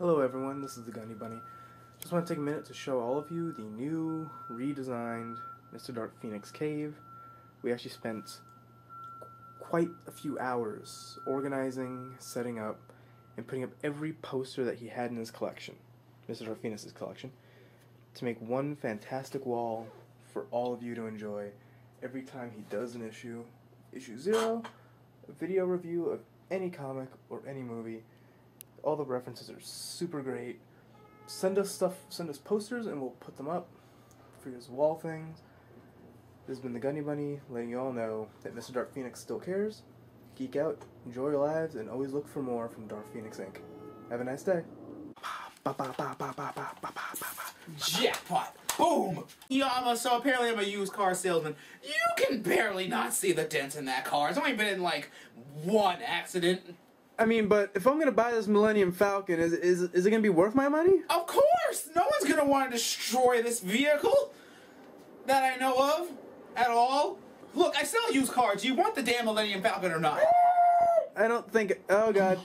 Hello everyone, this is the Gunny Bunny. Just want to take a minute to show all of you the new, redesigned Mr. Dark Phoenix cave. We actually spent quite a few hours organizing, setting up, and putting up every poster that he had in his collection, Mr. Dark Phoenix's collection, to make one fantastic wall for all of you to enjoy every time he does an issue. Issue 0, a video review of any comic or any movie. All the references are super great. Send us stuff, send us posters, and we'll put them up for his wall things. This has been the Gunny Bunny, letting you all know that Mr. Dark Phoenix still cares. Geek out, enjoy your lives, and always look for more from Dark Phoenix Inc. Have a nice day. Jackpot! Boom! Yama, so apparently I'm a used car salesman. You can barely not see the dent in that car. It's only been in, like, one accident. I mean, but if I'm gonna buy this Millennium Falcon, is it gonna be worth my money? Of course! No one's gonna want to destroy this vehicle that I know of at all. Look, I sell used cars. Do you want the damn Millennium Falcon or not? I don't think. Oh God!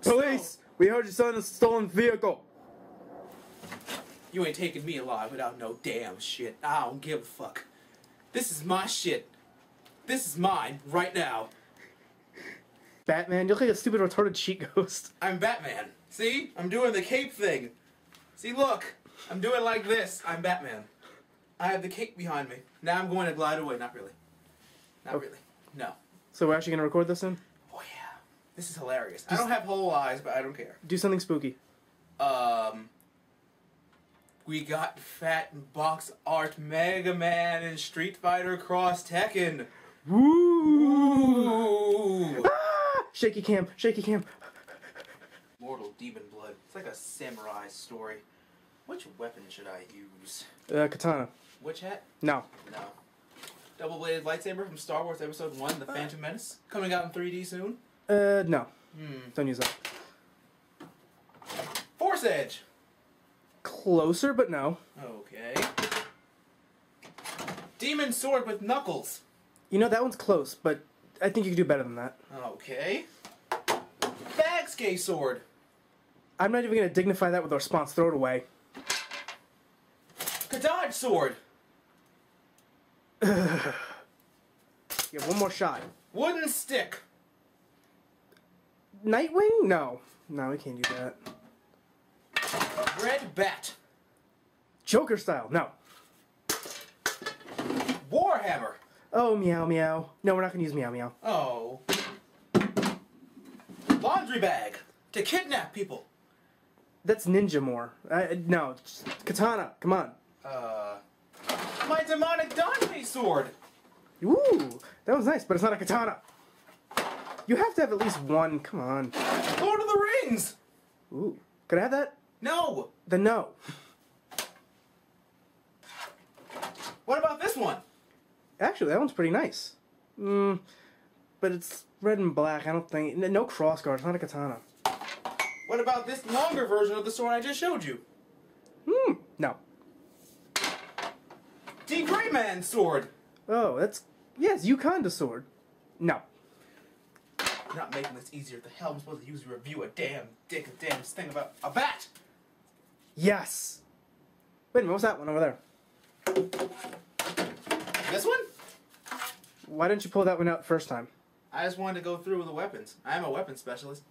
Police! So, we heard you selling a stolen vehicle. You ain't taking me alive without no damn shit. I don't give a fuck. This is my shit. This is mine right now. Batman, you look like a stupid retarded cheat ghost. I'm Batman. See? I'm doing the cape thing. See, look. I'm doing like this. I'm Batman. I have the cape behind me. Now I'm going to glide away. Not really. Not really. No. So we're actually going to record this then? Oh, yeah. This is hilarious. I don't have whole eyes, but I don't care. Do something spooky. We got fat box art Mega Man and Street Fighter Cross Tekken. Woo! Ah! Shaky cam, shaky cam. Mortal demon blood. It's like a samurai story. Which weapon should I use? Katana. Witch hat? No. No. Double-bladed lightsaber from Star Wars Episode 1, The Phantom Menace. Coming out in 3D soon? No. Don't use that. Force Edge! Closer, but no. Okay. Demon sword with knuckles. You know, that one's close, but I think you can do better than that. Okay. Bagsuke sword. I'm not even going to dignify that with a response. Throw it away. Kadaj sword. You have one more shot. Wooden stick. Nightwing? No. No, we can't do that. Red bat. Joker style. No. Warhammer. Oh, meow, meow. No, we're not going to use meow, meow. Oh. Laundry bag to kidnap people. That's ninja more. No, katana. Come on. My demonic Dante sword. Ooh, that was nice, but it's not a katana. You have to have at least one. Come on. Lord of the Rings. Ooh. Could I have that? No. Then no. What about this one? Actually, that one's pretty nice. But it's red and black. I don't think... No cross guard. It's not a katana. What about this longer version of the sword I just showed you? No. The Gray Man sword. Oh, that's... Yes, Ukonda sword. No. You're not making this easier. The hell am I supposed to use to review a damn dick, a damn thing about... A bat! Yes! Wait a minute, what's that one over there? This one? Why didn't you pull that one out first time? I just wanted to go through with the weapons. I am a weapons specialist.